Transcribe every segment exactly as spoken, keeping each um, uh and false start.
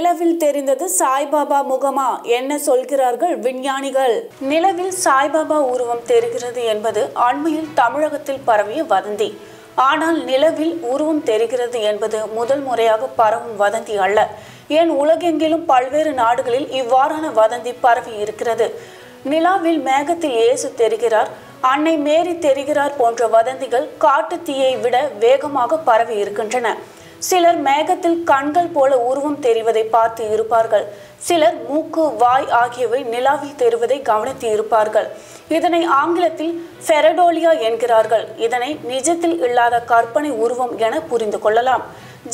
நிலவில் தெரிந்தது சாய்பாபா முகமா என்ன சொல்கிறார்கள் விஞ்ஞானிகள். நிலவில் சாய்பாபா உருவம் தெரிகிறது என்பது அண்மையில் தமிழகத்தில் பரவிய வதந்தி. ஆனால் நிலவில் உருவம் தெரிகிறது என்பது முதல் முறையாக பரவும் வதந்தி அல்ல. ஏன் உலகெங்கிலும் பல்வேறு நாடுகளில் இவ்வாறான வதந்தி பரவி இருக்கிறது. நிலாவில் மேகத்தில் இயேசு தெரிகிறார், அன்னை மேரி தெரிகிறார் போன்ற வதந்திகள் காட்டு தீயை விட வேகமாக பரவி இருக்கின்றன. சிலர் மேகத்தில் கண்கள் போல உருவம் தெரிவதை பார்த்து இருப்பார்கள். சிலர் மூக்கு வாய் ஆகியவை நிலாவில் தெரிவதை கவனித்து இருப்பார்கள். இதனை ஆங்கிலத்தில் ஃபெரடோலியா என்கிறார்கள். இதனை நிஜத்தில் இல்லாத கற்பனை உருவம் என புரிந்து கொள்ளலாம்.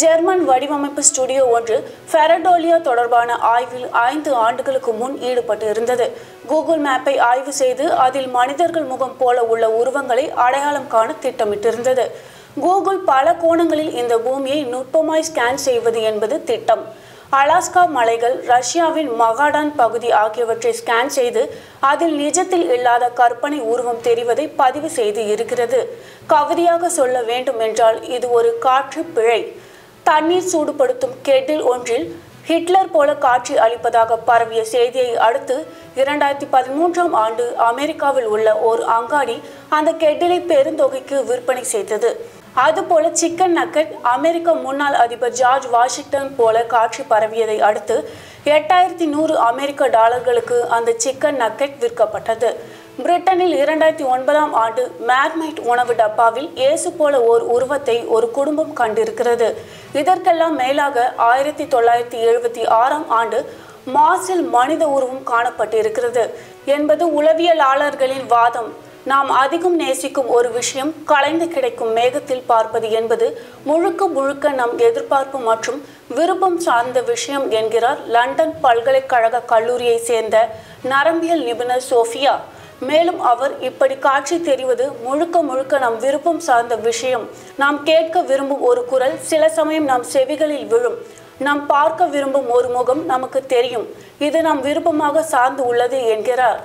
ஜெர்மன் வடிவமைப்பு ஸ்டுடியோ ஒன்று ஃபெரடோலியா தொடர்பான ஆய்வில் ஐந்து ஆண்டுகளுக்கு முன் ஈடுபட்டு இருந்தது. கூகுள் மேப்பை ஆய்வு செய்து அதில் மனிதர்கள் முகம் போல உள்ள உருவங்களை அடையாளம் காண திட்டமிட்டிருந்தது. கூகுள் பல கோணங்களில் இந்த பூமியை நுட்பமாய் ஸ்கேன் செய்வது என்பது திட்டம். அலாஸ்கா மலைகள், ரஷ்யாவின் மகாடான் பகுதி ஆகியவற்றை ஸ்கேன் செய்து அதில் நிஜத்தில் இல்லாத கற்பனை உருவம் தெரிவதை பதிவு செய்து இருக்கிறது. கவிதையாக சொல்ல வேண்டும் என்றால் இது ஒரு காற்று பிழை. தண்ணீர் சூடுபடுத்தும் கெட்டில் ஒன்றில் ஹிட்லர் போல காட்சி அளிப்பதாக பரவிய செய்தியை அடுத்து இரண்டாயிரத்தி பதிமூன்றாம் ஆண்டு அமெரிக்காவில் உள்ள ஓர் அங்காடி அந்த கெட்டிலை பெருந்தொகைக்கு விற்பனை செய்தது. அதுபோல சிக்கன் நக்கட் அமெரிக்க முன்னாள் அதிபர் ஜார்ஜ் வாஷிங்டன் போல காட்சி பரவியதை அடுத்து எட்டாயிரத்தி நூறு அமெரிக்க டாலர்களுக்கு அந்த சிக்கன் நக்கட் விற்கப்பட்டது. பிரிட்டனில் இரண்டாயிரத்தி ஒன்பதாம் ஆண்டு மேக்மைட் உணவு டப்பாவில் இயேசு போல ஓர் உருவத்தை ஒரு குடும்பம் கண்டிருக்கிறது. இதற்கெல்லாம் மேலாக ஆயிரத்தி தொள்ளாயிரத்தி எழுபத்தி ஆறாம் ஆண்டு மார்ஸில் மனித உருவம் காணப்பட்டிருக்கிறது என்பது உளவியலாளர்களின் வாதம். நாம் அதிகம் நேசிக்கும் ஒரு விஷயம் கலைந்து கிடைக்கும் மேகத்தில் பார்ப்பது என்பது முழுக்க முழுக்க நம் எதிர்பார்ப்பு மற்றும் விருப்பம் சார்ந்த விஷயம் என்கிறார் லண்டன் பல்கலைக்கழக கல்லூரியை சேர்ந்த நரம்பியல் நிபுணர் சோஃபியா. மேலும் அவர், இப்படி காட்சி தெரிவது முழுக்க முழுக்க நம் விருப்பம் சார்ந்த விஷயம். நாம் கேட்க விரும்பும் ஒரு குரல் சில சமயம் நம் செவிகளில் விழும். நாம் பார்க்க விரும்பும் ஒரு முகம் நமக்கு தெரியும். இது நாம் விருப்பமாக சார்ந்து உள்ளது என்கிறார்.